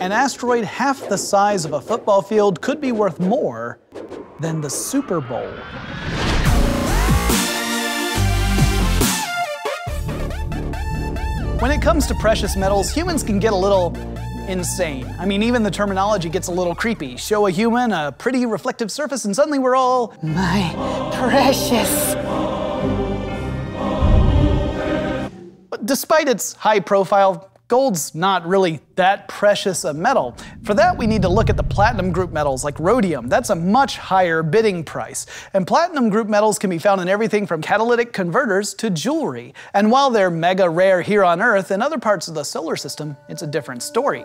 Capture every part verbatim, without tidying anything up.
An asteroid half the size of a football field could be worth more than the Super Bowl. When it comes to precious metals, humans can get a little insane. I mean, even the terminology gets a little creepy. Show a human a pretty reflective surface and suddenly we're all, my precious. But despite its high profile, gold's not really that precious a metal. For that, we need to look at the platinum group metals like rhodium. That's a much higher bidding price. And platinum group metals can be found in everything from catalytic converters to jewelry. And while they're mega rare here on Earth, in other parts of the solar system, it's a different story.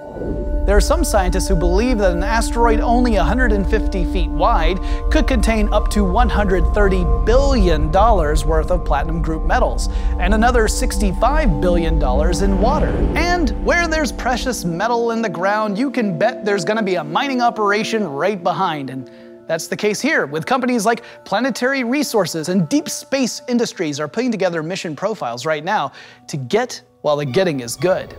There are some scientists who believe that an asteroid only one hundred fifty feet wide could contain up to one hundred thirty billion dollars worth of platinum group metals, and another sixty-five billion dollars in water. And where there's precious metal in the ground, you can bet there's going to be a mining operation right behind. And that's the case here, with companies like Planetary Resources and Deep Space Industries are putting together mission profiles right now to get while the getting is good.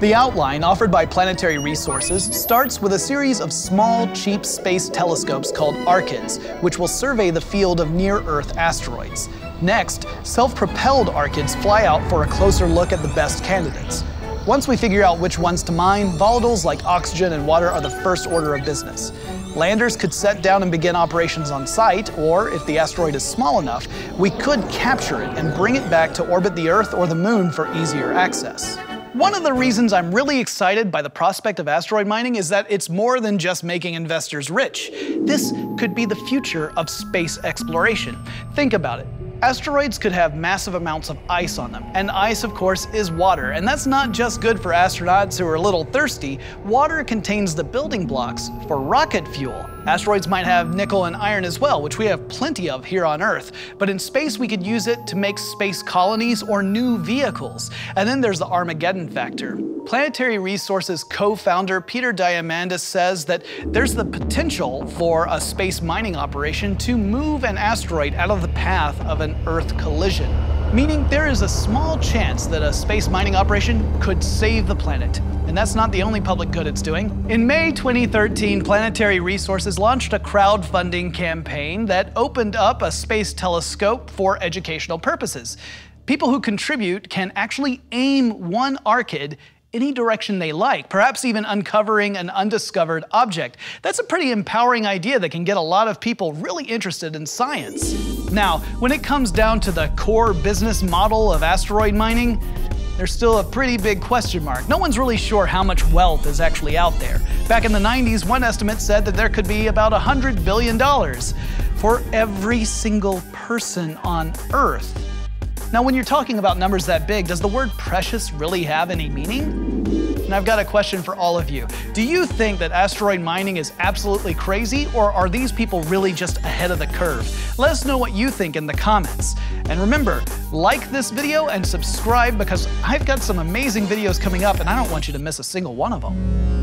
The outline offered by Planetary Resources starts with a series of small, cheap space telescopes called Arkyds, which will survey the field of near-Earth asteroids. Next, self-propelled Arkyds fly out for a closer look at the best candidates. Once we figure out which ones to mine, volatiles like oxygen and water are the first order of business. Landers could set down and begin operations on site, or if the asteroid is small enough, we could capture it and bring it back to orbit the Earth or the Moon for easier access. One of the reasons I'm really excited by the prospect of asteroid mining is that it's more than just making investors rich. This could be the future of space exploration. Think about it. Asteroids could have massive amounts of ice on them, and ice, of course, is water. And that's not just good for astronauts who are a little thirsty. Water contains the building blocks for rocket fuel. Asteroids might have nickel and iron as well, which we have plenty of here on Earth. But in space, we could use it to make space colonies or new vehicles. And then there's the Armageddon factor. Planetary Resources co-founder Peter Diamandis says that there's the potential for a space mining operation to move an asteroid out of the path of an Earth collision. Meaning there is a small chance that a space mining operation could save the planet. And that's not the only public good it's doing. In May twenty thirteen, Planetary Resources launched a crowdfunding campaign that opened up a space telescope for educational purposes. People who contribute can actually aim one Arkyd any direction they like, perhaps even uncovering an undiscovered object. That's a pretty empowering idea that can get a lot of people really interested in science. Now, when it comes down to the core business model of asteroid mining, there's still a pretty big question mark. No one's really sure how much wealth is actually out there. Back in the nineties, one estimate said that there could be about one hundred billion dollars for every single person on Earth. Now, when you're talking about numbers that big, does the word precious really have any meaning? And I've got a question for all of you. Do you think that asteroid mining is absolutely crazy, or are these people really just ahead of the curve? Let us know what you think in the comments. And remember, like this video and subscribe because I've got some amazing videos coming up and I don't want you to miss a single one of them.